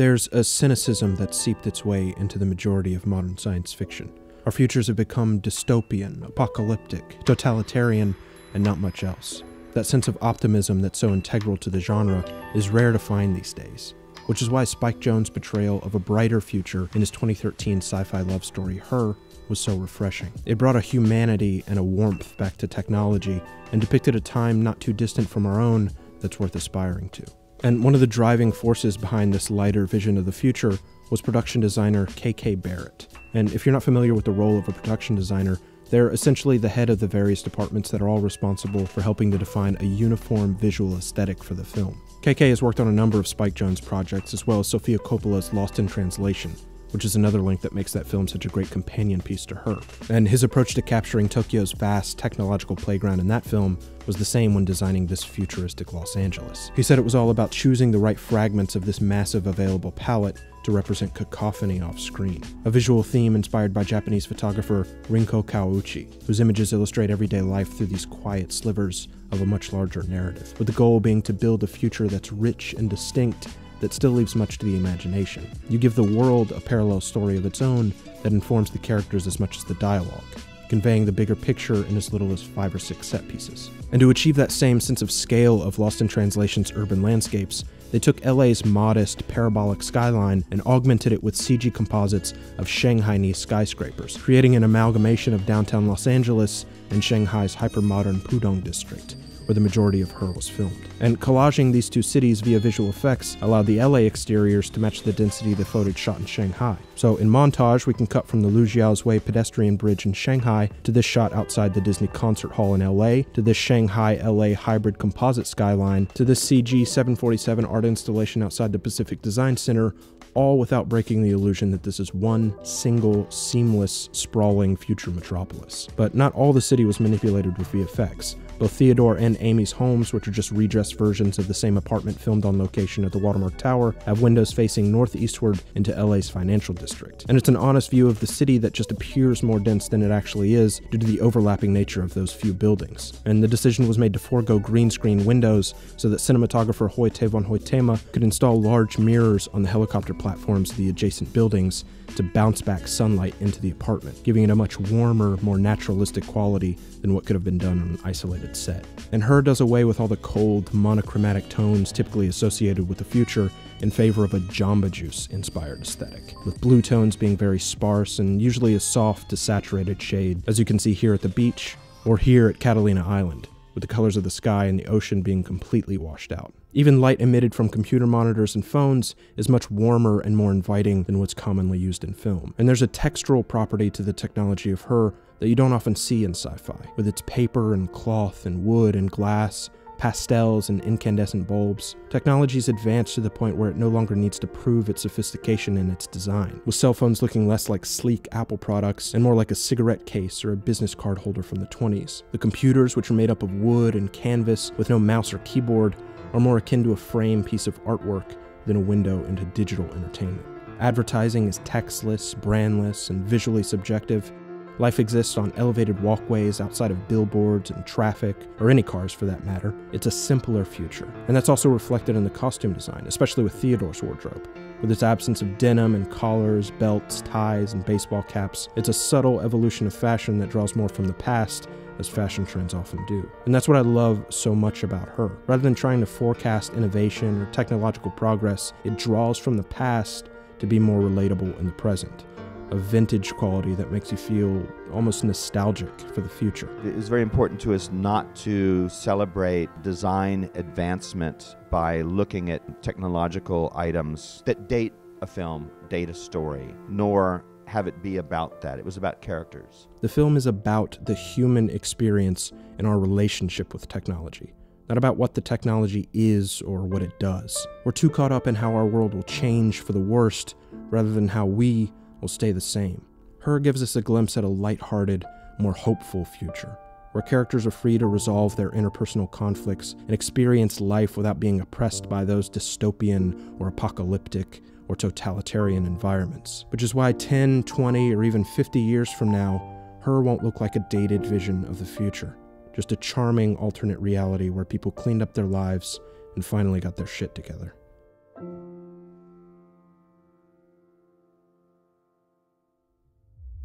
There's a cynicism that seeped its way into the majority of modern science fiction. Our futures have become dystopian, apocalyptic, totalitarian, and not much else. That sense of optimism that's so integral to the genre is rare to find these days, which is why Spike Jonze's portrayal of a brighter future in his 2013 sci-fi love story, Her, was so refreshing. It brought a humanity and a warmth back to technology and depicted a time not too distant from our own that's worth aspiring to. And one of the driving forces behind this lighter vision of the future was production designer K.K. Barrett. And if you're not familiar with the role of a production designer, they're essentially the head of the various departments that are all responsible for helping to define a uniform visual aesthetic for the film. KK has worked on a number of Spike Jonze projects, as well as Sofia Coppola's Lost in Translation, which is another link that makes that film such a great companion piece to Her. And his approach to capturing Tokyo's vast technological playground in that film was the same when designing this futuristic Los Angeles. He said it was all about choosing the right fragments of this massive available palette to represent cacophony off-screen, a visual theme inspired by Japanese photographer Rinko Kawauchi, whose images illustrate everyday life through these quiet slivers of a much larger narrative, with the goal being to build a future that's rich and distinct that still leaves much to the imagination. You give the world a parallel story of its own that informs the characters as much as the dialogue, conveying the bigger picture in as little as 5 or 6 set pieces. And to achieve that same sense of scale of Lost in Translation's urban landscapes, they took LA's modest, parabolic skyline and augmented it with CG composites of Shanghainese skyscrapers, creating an amalgamation of downtown Los Angeles and Shanghai's hypermodern Pudong district, where the majority of Her was filmed. And collaging these two cities via visual effects allowed the LA exteriors to match the density that photos shot in Shanghai. So in montage, we can cut from the Lujiazui pedestrian bridge in Shanghai to this shot outside the Disney Concert Hall in LA, to this Shanghai-LA hybrid composite skyline, to this CG 747 art installation outside the Pacific Design Center, all without breaking the illusion that this is one single, seamless, sprawling future metropolis. But not all the city was manipulated with VFX. Both Theodore and Amy's homes, which are just redressed versions of the same apartment filmed on location at the Watermark Tower, have windows facing northeastward into LA's financial district. And it's an honest view of the city that just appears more dense than it actually is due to the overlapping nature of those few buildings. And the decision was made to forego green screen windows so that cinematographer Hoyte van Hoytema could install large mirrors on the helicopter platforms of the adjacent buildings to bounce back sunlight into the apartment, giving it a much warmer, more naturalistic quality than what could have been done on an isolated set. And Her does away with all the cold, monochromatic tones typically associated with the future in favor of a Jamba Juice-inspired aesthetic, with blue tones being very sparse and usually a soft to saturated shade, as you can see here at the beach or here at Catalina Island, with the colors of the sky and the ocean being completely washed out. Even light emitted from computer monitors and phones is much warmer and more inviting than what's commonly used in film. And there's a textural property to the technology of Her that you don't often see in sci-fi, with its paper and cloth and wood and glass, pastels and incandescent bulbs. Technology's advanced to the point where it no longer needs to prove its sophistication in its design, with cell phones looking less like sleek Apple products and more like a cigarette case or a business card holder from the 20s. The computers, which are made up of wood and canvas with no mouse or keyboard, are more akin to a framed piece of artwork than a window into digital entertainment. Advertising is textless, brandless, and visually subjective. Life exists on elevated walkways outside of billboards and traffic, or any cars for that matter. It's a simpler future. And that's also reflected in the costume design, especially with Theodore's wardrobe. With its absence of denim and collars, belts, ties, and baseball caps, it's a subtle evolution of fashion that draws more from the past, as fashion trends often do. And that's what I love so much about Her. Rather than trying to forecast innovation or technological progress, it draws from the past to be more relatable in the present. A vintage quality that makes you feel almost nostalgic for the future. It is very important to us not to celebrate design advancement by looking at technological items that date a film, date a story, nor have it be about that. It was about characters. The film is about the human experience and our relationship with technology, not about what the technology is or what it does. We're too caught up in how our world will change for the worst rather than how we will stay the same. Her gives us a glimpse at a lighthearted, more hopeful future, where characters are free to resolve their interpersonal conflicts and experience life without being oppressed by those dystopian or apocalyptic or totalitarian environments. Which is why 10, 20, or even 50 years from now, Her won't look like a dated vision of the future, just a charming alternate reality where people cleaned up their lives and finally got their shit together.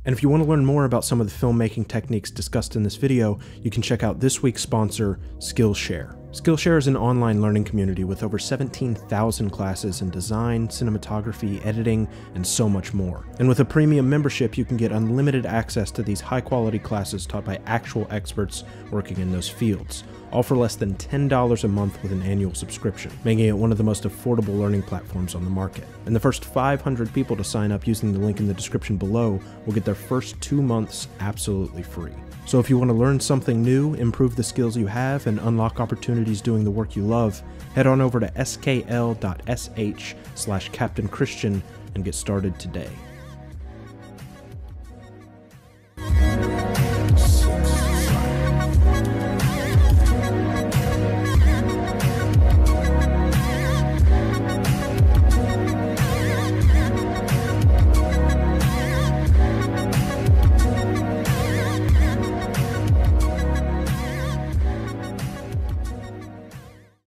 And if you want to learn more about some of the filmmaking techniques discussed in this video, you can check out this week's sponsor, Skillshare. Skillshare is an online learning community with over 17,000 classes in design, cinematography, editing, and so much more. And with a premium membership, you can get unlimited access to these high-quality classes taught by actual experts working in those fields, all for less than $10 a month with an annual subscription, making it one of the most affordable learning platforms on the market. And the first 500 people to sign up using the link in the description below will get their first 2 months absolutely free. So if you want to learn something new, improve the skills you have, and unlock opportunities doing the work you love, head on over to skl.sh/kaptainkristian and get started today.